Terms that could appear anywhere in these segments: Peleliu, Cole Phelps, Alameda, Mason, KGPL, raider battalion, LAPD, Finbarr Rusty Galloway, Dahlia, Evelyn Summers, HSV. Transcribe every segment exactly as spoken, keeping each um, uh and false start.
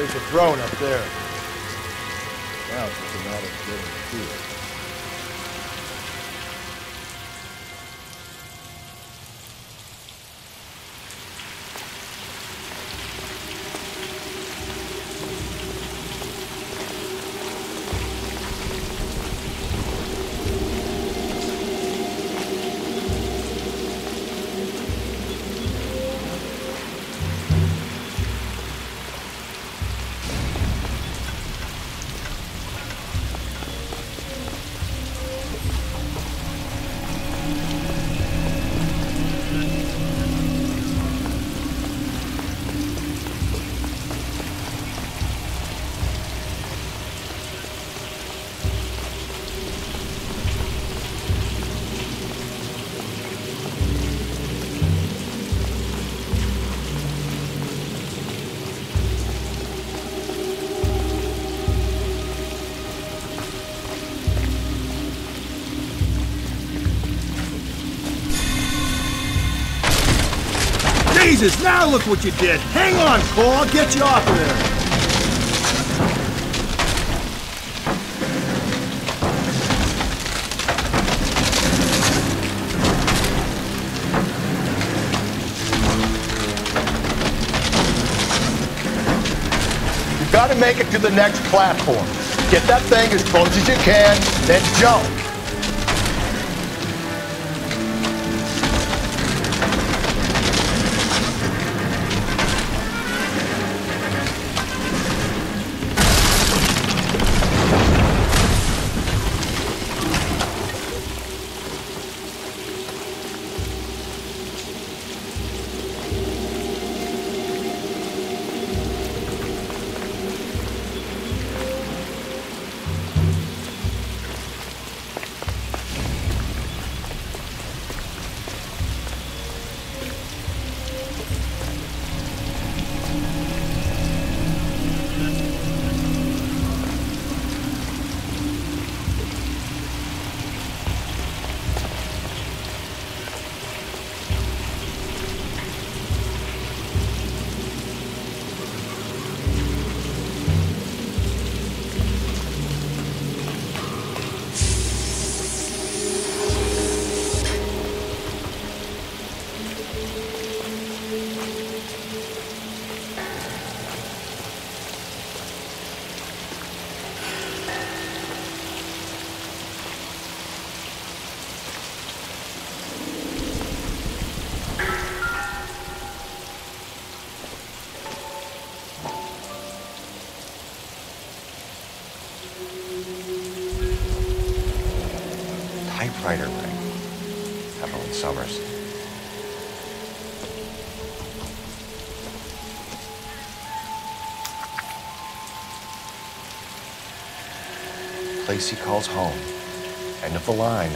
There's a throne up there. Now it's just a matter of getting to it. Jesus, now look what you did! Hang on, Cole, I'll get you off of there! You've got to make it to the next platform. Get that thing as close as you can, then jump. Raider ring. Evelyn Summers. Place he calls home. End of the line.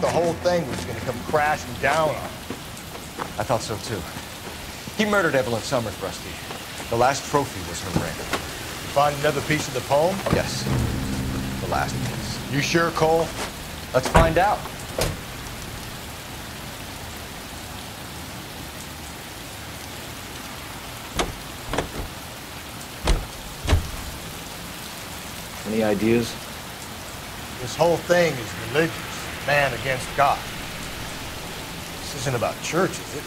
The whole thing was going to come crashing down on him. I thought so, too. He murdered Evelyn Summers, Rusty. The last trophy was her ring. You find another piece of the poem? Yes. The last piece. You sure, Cole? Let's find out. Any ideas? This whole thing is religious, man against God. This isn't about church, is it?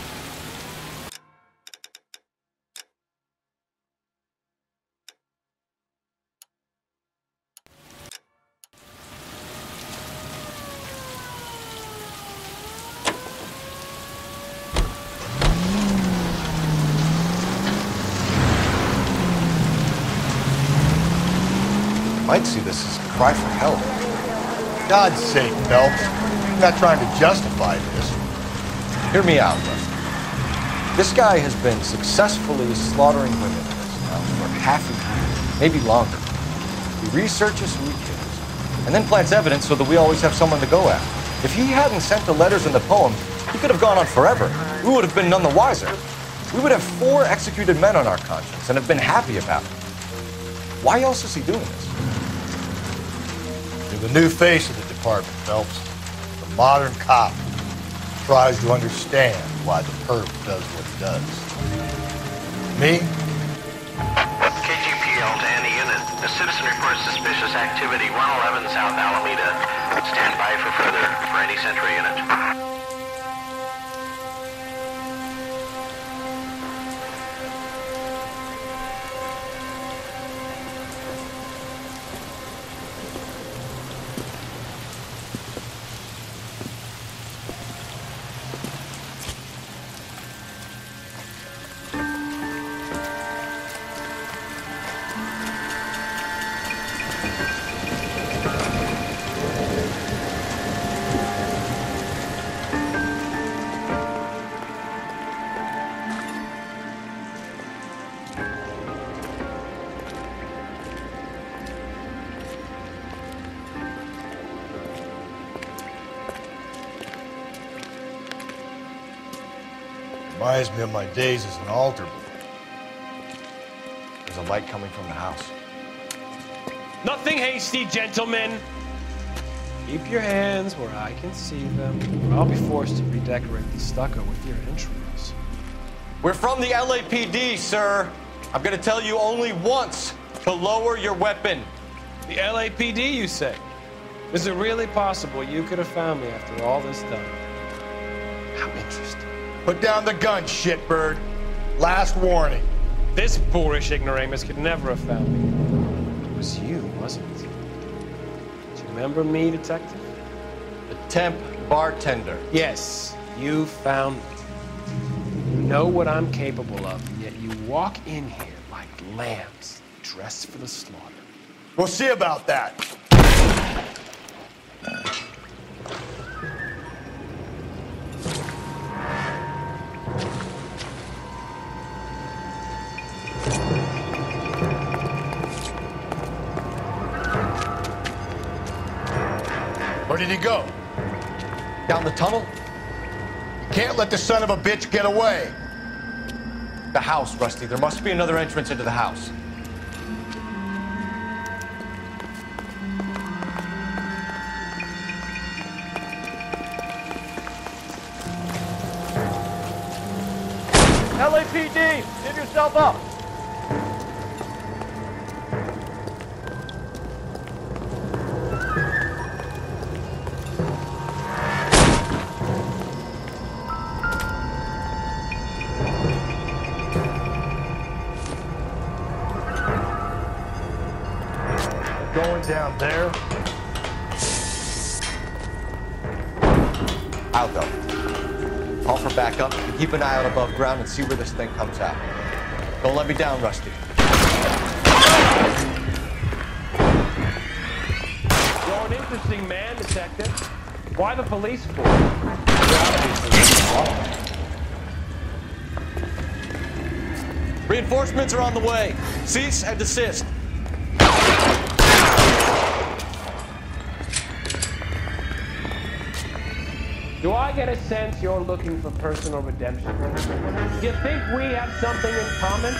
I'd see this as a cry for help. God's sake, Phelps. I'm not trying to justify this. Hear me out, Lester. This guy has been successfully slaughtering women in this now for half a year, maybe longer. He researches who he kills, and then plants evidence so that we always have someone to go after. If he hadn't sent the letters and the poem, he could have gone on forever. We would have been none the wiser. We would have four executed men on our conscience and have been happy about it. Why else is he doing this? You're the new face of the department, Phelps. The modern cop tries to understand why the perp does what it does. Me? K G P L to any unit. A citizen reports suspicious activity one eleven South Alameda. Stand by for further for any sentry unit. Reminds me of my days as an altar boy. There's a light coming from the house. Nothing hasty, gentlemen. Keep your hands where I can see them, or I'll be forced to redecorate the stucco with your entrails. We're from the L A P D, sir. I'm gonna tell you only once to lower your weapon. The L A P D, you say? Is it really possible you could have found me after all this time? How interesting. Put down the gun, shitbird. Last warning. This boorish ignoramus could never have found me. It was you, wasn't it? Do you remember me, detective? The temp bartender. Yes, you found me. You know what I'm capable of, and yet you walk in here like lambs dressed for the slaughter. We'll see about that. Where did he go? Down the tunnel? You can't let the son of a bitch get away. The house, Rusty. There must be another entrance into the house. L A P D, give yourself up. Going down there. Out though. Offer back up and keep an eye out above ground and see where this thing comes out. Don't let me down, Rusty. You're an interesting man, detective. Why the police for? Reinforcements are on the way. Cease and desist. Do I get a sense you're looking for personal redemption? Do you think we have something in common?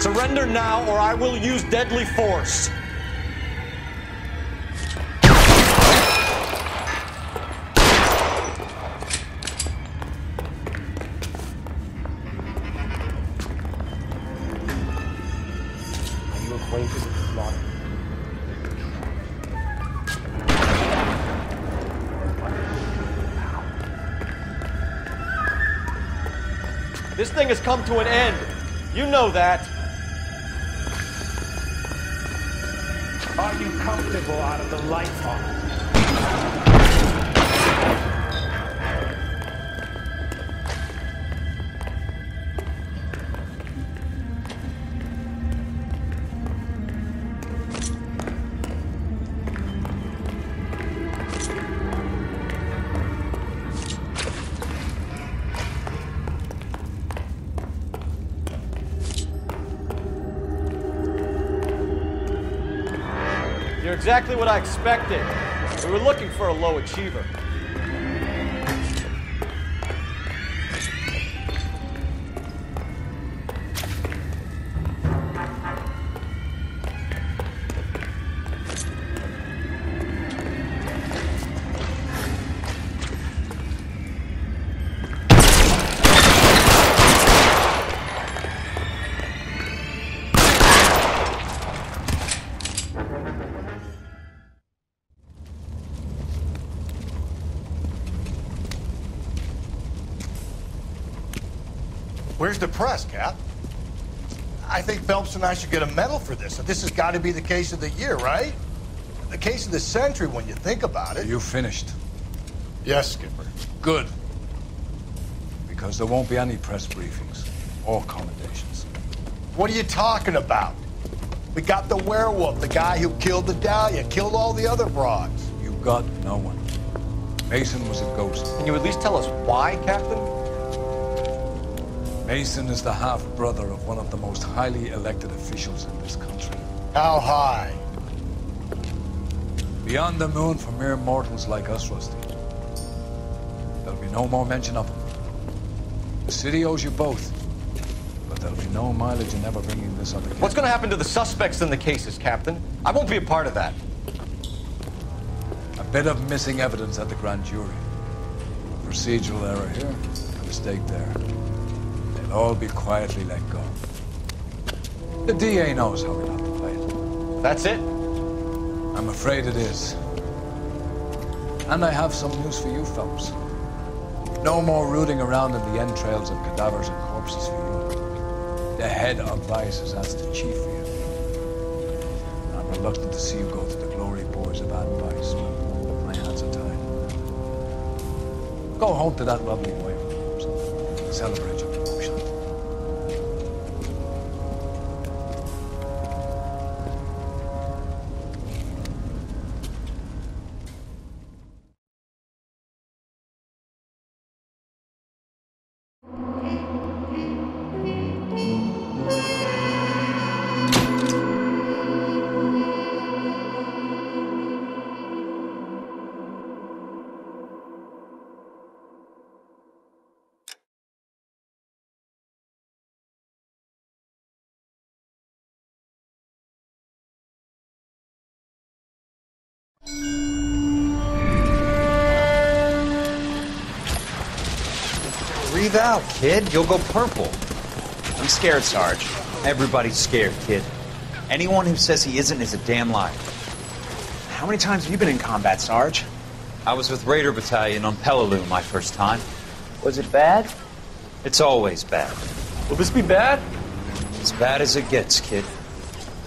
Surrender now, or I will use deadly force. This thing has come to an end. You know that. Are you comfortable out of the light box? Exactly what I expected. We were looking for a low achiever. Where's the press, Cap? I think Phelps and I should get a medal for this. This has got to be the case of the year, right? The case of the century, when you think about it. Are you finished? Yes, Skipper. Good. Because there won't be any press briefings or commendations. What are you talking about? We got the werewolf, the guy who killed the Dahlia, killed all the other broads. You got no one. Mason was a ghost. Can you at least tell us why, Captain? Mason is the half-brother of one of the most highly elected officials in this country. How high? Beyond the moon for mere mortals like us, Rusty. There'll be no more mention of him. The city owes you both, but there'll be no mileage in ever bringing this up again. What's going to happen to the suspects in the cases, Captain? I won't be a part of that. A bit of missing evidence at the grand jury. A procedural error here, a mistake there. All be quietly let go. The D A knows how we have to play it. That's it? I'm afraid it is. And I have some news for you, Phelps. No more rooting around in the entrails of cadavers and corpses for you. The head of vice has asked the chief for you. I'm reluctant to see you go to the glory boys of ad vice, but my hands are tied. Go home to that lovely wife of yours. Celebrate your promotion. Breathe out, kid. You'll go purple. I'm scared, Sarge. Everybody's scared, kid. Anyone who says he isn't is a damn liar. How many times have you been in combat, Sarge? I was with Raider Battalion on Peleliu my first time. Was it bad? It's always bad. Will this be bad? As bad as it gets, kid.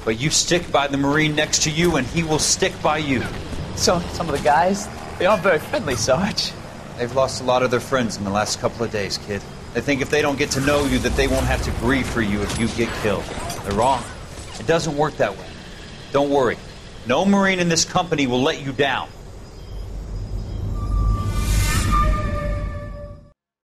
But you stick by the Marine next to you, and he will stick by you. So, some of the guys, they aren't very friendly, Sarge. They've lost a lot of their friends in the last couple of days, kid. They think if they don't get to know you, that they won't have to grieve for you if you get killed. They're wrong. It doesn't work that way. Don't worry. No Marine in this company will let you down.